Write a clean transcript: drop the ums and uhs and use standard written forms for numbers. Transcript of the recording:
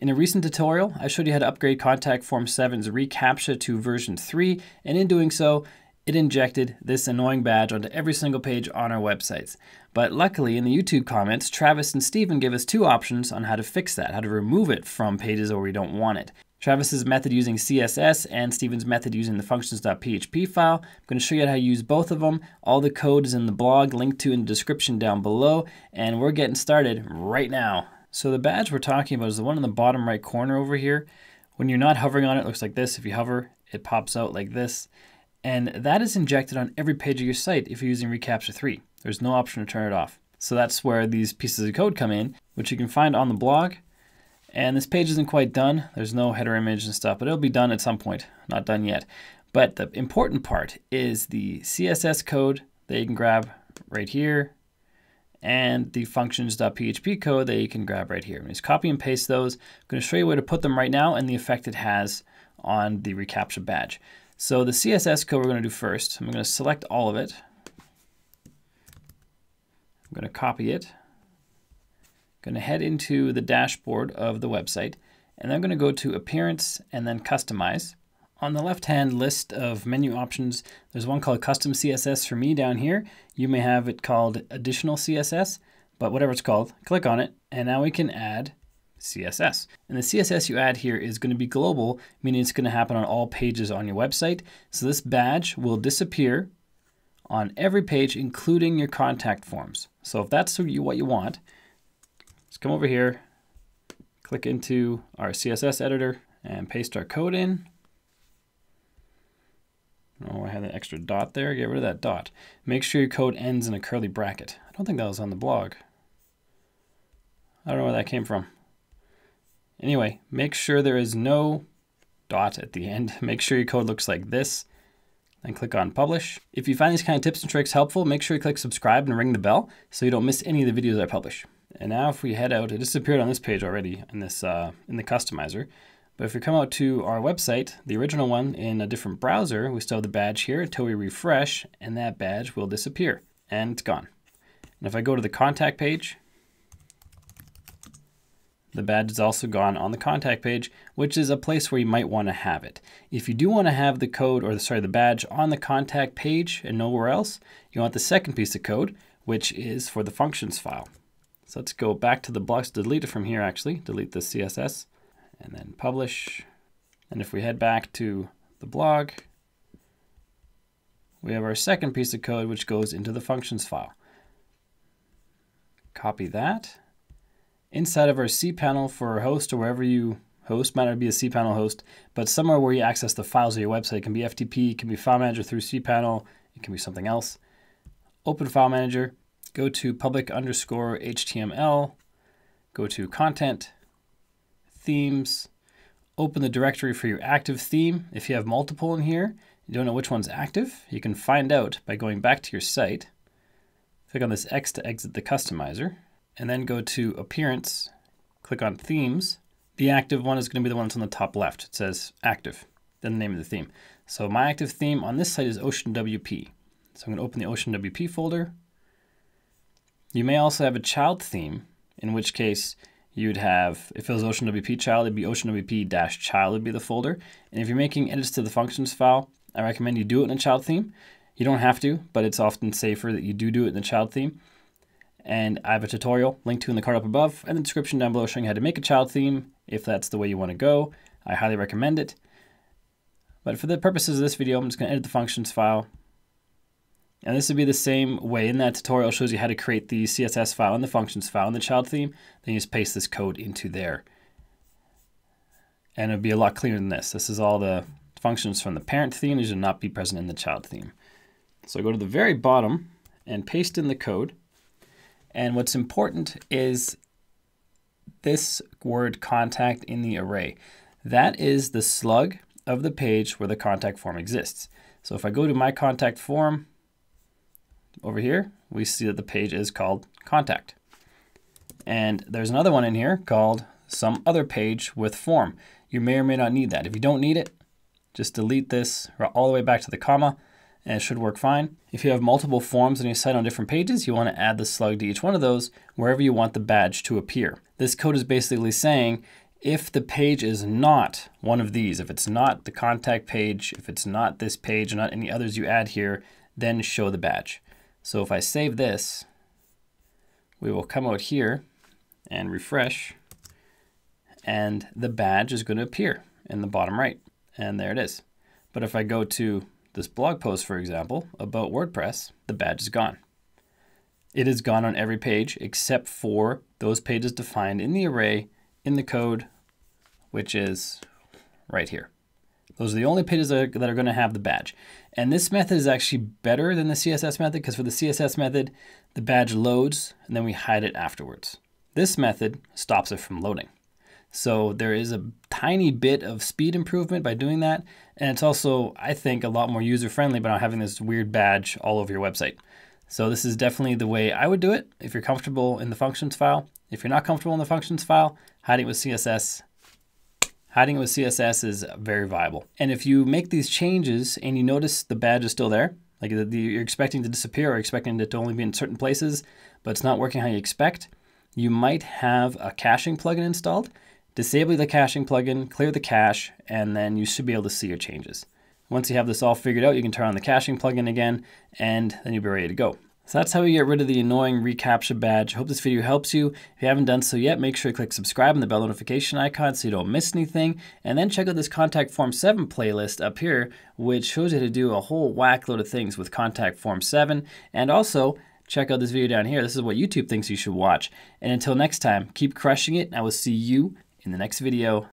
In a recent tutorial, I showed you how to upgrade Contact Form 7's reCAPTCHA to version 3, and in doing so, it injected this annoying badge onto every single page on our websites. But luckily, in the YouTube comments, Travis and Steven gave us two options on how to fix that, how to remove it from pages where we don't want it. Travis's method using CSS and Steven's method using the functions.php file. I'm going to show you how to use both of them. All the code is in the blog, linked to in the description down below, and we're getting started right now. So the badge we're talking about is the one in the bottom right corner over here. When you're not hovering on it, it looks like this. If you hover, it pops out like this. And that is injected on every page of your site if you're using reCAPTCHA 3. There's no option to turn it off. So that's where these pieces of code come in, which you can find on the blog. And this page isn't quite done. There's no header image and stuff, but it'll be done at some point. Not done yet. But the important part is the CSS code that you can grab right here and the functions.php code that you can grab right here. Just copy and paste those. I'm going to show you where to put them right now and the effect it has on the reCAPTCHA badge. So the CSS code we're going to do first. I'm going to select all of it. I'm going to copy it. I'm going to head into the dashboard of the website, and I'm going to go to Appearance and then Customize. On the left-hand list of menu options, there's one called Custom CSS for me down here. You may have it called Additional CSS, but whatever it's called, click on it, and now we can add CSS. And the CSS you add here is going to be global, meaning it's going to happen on all pages on your website. So this badge will disappear on every page, including your contact forms. So if that's what you want, let's come over here, click into our CSS editor, and paste our code in. Oh, I had an extra dot there. Get rid of that dot. Make sure your code ends in a curly bracket. I don't think that was on the blog. I don't know where that came from. Anyway, make sure there is no dot at the end. Make sure your code looks like this, and click on Publish. If you find these kind of tips and tricks helpful, make sure you click subscribe and ring the bell so you don't miss any of the videos I publish. And now if we head out, it disappeared on this page already in the customizer. But if we come out to our website, the original one, in a different browser, we still have the badge here until we refresh, and that badge will disappear, and it's gone. And if I go to the contact page, the badge is also gone on the contact page, which is a place where you might want to have it. If you do want to have the code, or the badge on the contact page and nowhere else, you want the second piece of code, which is for the functions file. So let's go back to the blog, to delete it from here actually, delete the CSS. And then Publish. And if we head back to the blog, we have our second piece of code which goes into the functions file. Copy that. Inside of our cPanel for our host, or wherever you host, might not be a cPanel host, but somewhere where you access the files of your website. It can be FTP, it can be File Manager through cPanel, it can be something else. Open File Manager, go to public_html, go to Content, Themes, open the directory for your active theme. If you have multiple in here, you don't know which one's active, you can find out by going back to your site, click on this X to exit the customizer, and then go to Appearance, click on Themes. The active one is going to be the one that's on the top left. It says Active, then the name of the theme. So my active theme on this site is OceanWP. So I'm going to open the OceanWP folder. You may also have a child theme, in which case you'd have, if it was OceanWP-child, it'd be OceanWP-child would be the folder. And if you're making edits to the functions file, I recommend you do it in a child theme. You don't have to, but it's often safer that you do it in the child theme. And I have a tutorial linked to in the card up above and the description down below showing how to make a child theme if that's the way you want to go. I highly recommend it. But for the purposes of this video, I'm just going to edit the functions file. And this would be the same way in that tutorial shows you how to create the CSS file and the functions file and the child theme. Then you just paste this code into there. And it would be a lot cleaner than this. This is all the functions from the parent theme. These should not be present in the child theme. So go to the very bottom and paste in the code. And what's important is this word contact in the array. That is the slug of the page where the contact form exists. So if I go to my contact form, over here, we see that the page is called Contact. And there's another one in here called Some Other Page with Form. You may or may not need that. If you don't need it, just delete this all the way back to the comma, and it should work fine. If you have multiple forms on your site on different pages, you want to add the slug to each one of those wherever you want the badge to appear. This code is basically saying If the page is not one of these, if it's not the contact page, if it's not this page, not any others you add here, then show the badge. So if I save this, we will come out here and refresh, and the badge is going to appear in the bottom right. And there it is. But if I go to this blog post, for example, about WordPress, the badge is gone. It is gone on every page except for those pages defined in the array in the code, which is right here. Those are the only pages that are going to have the badge. And this method is actually better than the CSS method, because for the CSS method, the badge loads and then we hide it afterwards. This method stops it from loading. So there is a tiny bit of speed improvement by doing that. And it's also, I think, a lot more user-friendly by not having this weird badge all over your website. So this is definitely the way I would do it if you're comfortable in the functions file. If you're not comfortable in the functions file, hiding it with CSS. Hiding it with CSS is very viable. And if you make these changes and you notice the badge is still there, like you're expecting to disappear or expecting it to only be in certain places, but it's not working how you expect, you might have a caching plugin installed. Disable the caching plugin, clear the cache, and then you should be able to see your changes. Once you have this all figured out, you can turn on the caching plugin again, and then you'll be ready to go. So that's how you get rid of the annoying reCAPTCHA badge. Hope this video helps you. If you haven't done so yet, make sure you click subscribe and the bell notification icon so you don't miss anything. And then check out this Contact Form 7 playlist up here, which shows you how to do a whole whack load of things with Contact Form 7. And also, check out this video down here. This is what YouTube thinks you should watch. And until next time, keep crushing it, and I will see you in the next video.